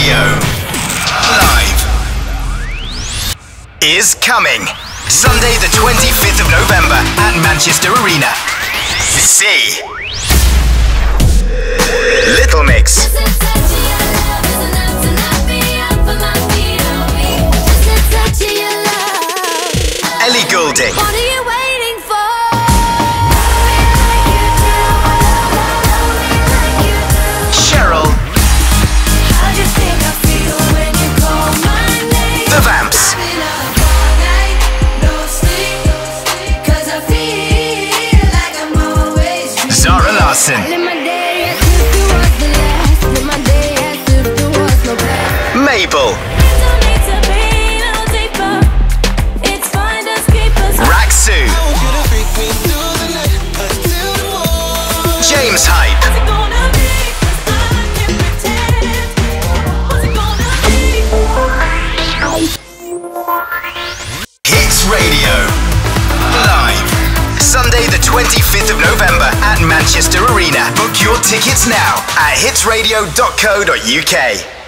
Radio. Live is coming Sunday the 25th of November at Manchester Arena. See Little Mix, Ellie Goulding, Zara Larsson, Mabel, Raxu, James Hype, Hits Radio. Live Sunday the 25th of November at Manchester Arena. Book your tickets now at hitsradio.co.uk.